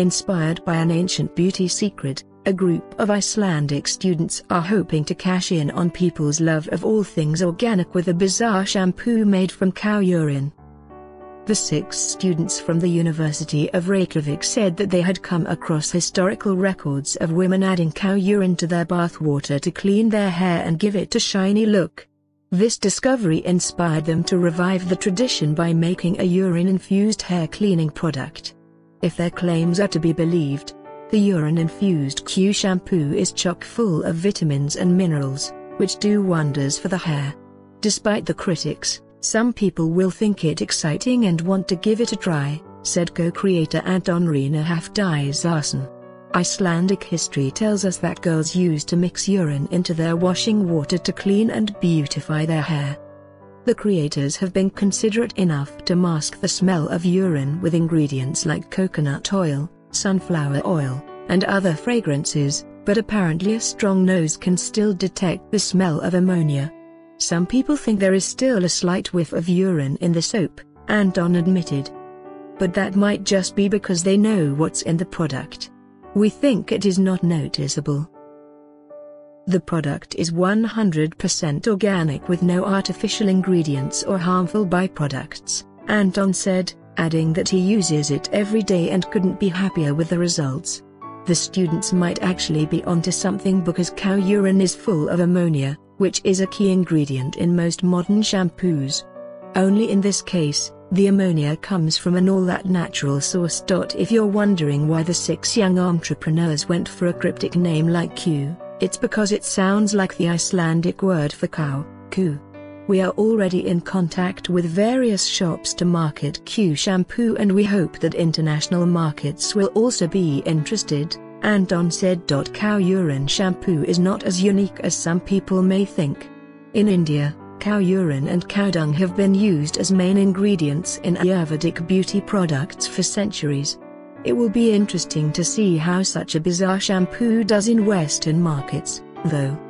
Inspired by an ancient beauty secret, a group of Icelandic students are hoping to cash in on people's love of all things organic with a bizarre shampoo made from cow urine. The 6 students from the University of Reykjavik said that they had come across historical records of women adding cow urine to their bath water to clean their hair and give it a shiny look. This discovery inspired them to revive the tradition by making a urine-infused hair cleaning product. If their claims are to be believed, the urine-infused Q-shampoo is chock-full of vitamins and minerals, which do wonders for the hair. Despite the critics, some people will think it exciting and want to give it a try, said co-creator Anton Reena Haftisarsson. Icelandic history tells us that girls used to mix urine into their washing water to clean and beautify their hair. The creators have been considerate enough to mask the smell of urine with ingredients like coconut oil, sunflower oil, and other fragrances, but apparently a strong nose can still detect the smell of ammonia. Some people think there is still a slight whiff of urine in the soap, Anton admitted. But that might just be because they know what's in the product. We think it is not noticeable. The product is 100% organic with no artificial ingredients or harmful byproducts, Anton said, adding that he uses it every day and couldn't be happier with the results. The students might actually be onto something because cow urine is full of ammonia, which is a key ingredient in most modern shampoos. Only in this case, the ammonia comes from an all-that-natural source. If you're wondering why the 6 young entrepreneurs went for a cryptic name like Q, it's because it sounds like the Icelandic word for cow, Q. We are already in contact with various shops to market Q shampoo, and we hope that international markets will also be interested, Anton said. Cow urine shampoo is not as unique as some people may think. In India, cow urine and cow dung have been used as main ingredients in Ayurvedic beauty products for centuries. It will be interesting to see how such a bizarre shampoo does in Western markets, though.